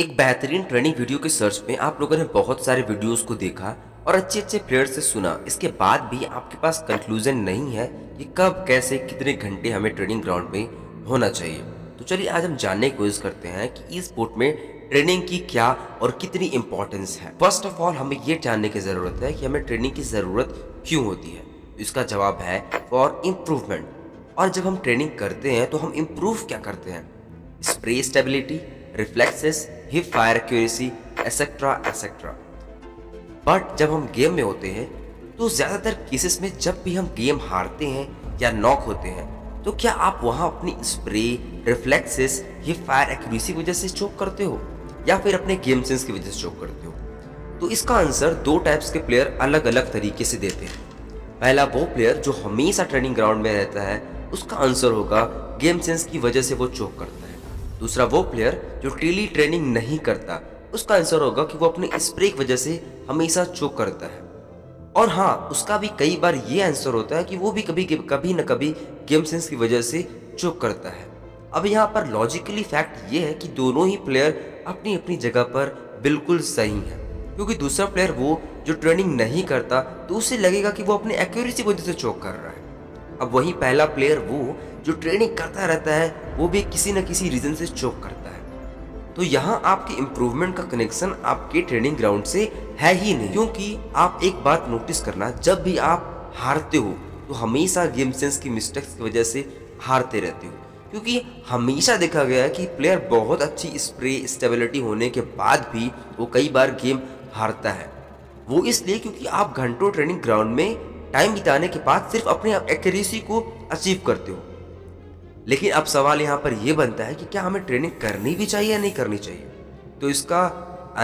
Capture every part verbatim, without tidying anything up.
एक बेहतरीन training video के सर्च में आप लोगों ने बहुत सारे वीडियोस को देखा और अच्छे अच्छे प्लेयर से सुना, इसके बाद भी आपके पास कंक्लूजन नहीं है कि कब कैसे कितने घंटे हमें ट्रेनिंग ग्राउंड में होना चाहिए। तो चलिए आज हम जानने की कोशिश करते हैं कि ई स्पोर्ट में ट्रेनिंग की क्या और कितनी इम्पोर्टेंस है। फर्स्ट ऑफ ऑल हमें ये जानने की ज़रूरत है कि हमें ट्रेनिंग की ज़रूरत क्यों होती है। इसका जवाब है फॉर इम्प्रूवमेंट। और जब हम ट्रेनिंग करते हैं तो हम इम्प्रूव क्या करते हैं? Spray stability, reflexes, hip fire accuracy, etcetera etcetera. But जब हम गेम में होते हैं तो ज़्यादातर केसेस में जब भी हम गेम हारते हैं या नॉक होते हैं तो क्या आप वहाँ अपनी spray, reflexes, hip fire accuracy की वजह से चोक करते हो या फिर अपने गेम सेंस की वजह से चोक करते हो? तो इसका आंसर दो टाइप्स के प्लेयर अलग अलग तरीके से देते हैं। पहला वो प्लेयर जो हमेशा ट्रेनिंग ग्राउंड में रहता है, उसका आंसर होगा गेम सेंस की वजह से वो चोक करता है। दूसरा वो प्लेयर जो डेली ट्रेनिंग नहीं करता, उसका आंसर होगा कि वो अपने स्प्रे की वजह से हमेशा चोक करता है। और हाँ, उसका भी कई बार ये आंसर होता है कि वो भी कभी कभी न कभी गेम सेंस की वजह से चोक करता है। अब यहाँ पर लॉजिकली फैक्ट ये है कि दोनों ही प्लेयर अपनी अपनी जगह पर बिल्कुल सही है, क्योंकि दूसरा प्लेयर वो जो ट्रेनिंग नहीं करता तो उसे लगेगा कि वो अपने एक्यूरेसी की वजह से चोक कर रहा है। अब वहीं पहला प्लेयर वो जो ट्रेनिंग करता रहता है वो भी किसी न किसी रीज़न से चोक करता है। तो यहाँ आपके इम्प्रूवमेंट का कनेक्शन आपके ट्रेनिंग ग्राउंड से है ही नहीं, क्योंकि आप एक बात नोटिस करना, जब भी आप हारते हो तो हमेशा गेम सेंस की मिस्टेक्स की वजह से हारते रहते हो, क्योंकि हमेशा देखा गया है कि प्लेयर बहुत अच्छी स्प्रे स्टेबिलिटी होने के बाद भी वो कई बार गेम हारता है। वो इसलिए क्योंकि आप घंटों ट्रेनिंग ग्राउंड में टाइम बिताने के बाद सिर्फ अपने एक्यूरेसी को अचीव करते हो। लेकिन अब सवाल यहाँ पर यह बनता है कि क्या हमें ट्रेनिंग करनी भी चाहिए या नहीं करनी चाहिए? तो इसका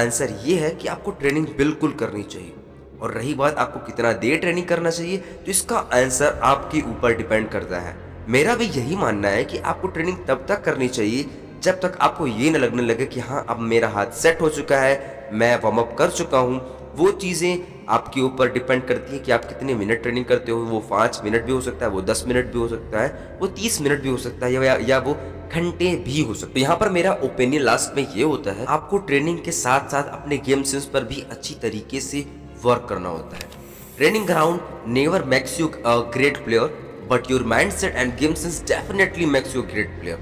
आंसर ये है कि आपको ट्रेनिंग बिल्कुल करनी चाहिए। और रही बात आपको कितना देर ट्रेनिंग करना चाहिए, तो इसका आंसर आपके ऊपर डिपेंड करता है। मेरा भी यही मानना है कि आपको ट्रेनिंग तब तक करनी चाहिए जब तक आपको ये न लगने लगे कि हाँ, अब मेरा हाथ सेट हो चुका है, मैं वार्म अप कर चुका हूँ। वो चीज़ें आपके ऊपर डिपेंड करती है कि आप कितने मिनट ट्रेनिंग करते हो। वो पाँच मिनट भी हो सकता है, वो दस मिनट भी हो सकता है, वो तीस मिनट भी हो सकता है, या, या वो घंटे भी हो सकते हैं। यहाँ पर मेरा ओपिनियन लास्ट में ये होता है, आपको ट्रेनिंग के साथ साथ अपने गेम सेंस पर भी अच्छी तरीके से वर्क करना होता है। Training ground never makes you a great player but your mind set and game sense definitely makes you a great player.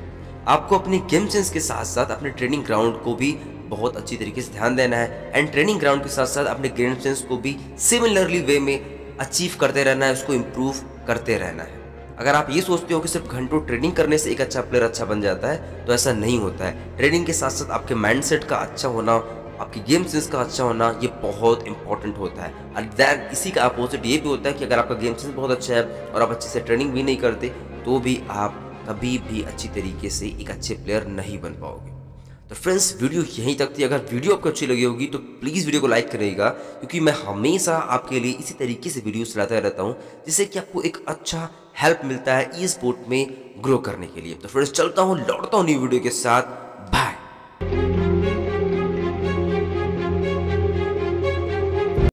आपको अपने गेम सेंस के साथ साथ अपने ट्रेनिंग ग्राउंड को भी बहुत अच्छी तरीके से ध्यान देना है एंड ट्रेनिंग ग्राउंड के साथ साथ अपने गेम सेंस को भी सिमिलरली वे में अचीव करते रहना है, उसको इम्प्रूव करते रहना है। अगर आप ये सोचते हो कि सिर्फ घंटों ट्रेनिंग करने से एक अच्छा प्लेयर अच्छा बन जाता है, तो ऐसा नहीं होता है। ट्रेनिंग के साथ साथ आपके माइंडसेट का अच्छा होना, आपकी गेम सेंस का अच्छा होना, ये बहुत इंपॉर्टेंट होता है। और दैन इसी का अपोजिट ये भी होता है कि अगर आपका गेम सेंस बहुत अच्छा है और आप अच्छे से ट्रेनिंग भी नहीं करते तो भी आप कभी भी अच्छी तरीके से एक अच्छे प्लेयर नहीं बन पाओगे। तो फ्रेंड्स, वीडियो यहीं तक थी। अगर वीडियो आपको अच्छी लगी होगी तो प्लीज़ वीडियो को लाइक करिएगा, क्योंकि मैं हमेशा आपके लिए इसी तरीके से वीडियोस लाता रहता हूं जिससे कि आपको एक अच्छा हेल्प मिलता है ई स्पोर्ट में ग्रो करने के लिए। तो फ्रेंड्स, चलता हूँ लौटता हूँ न्यू वीडियो के साथ।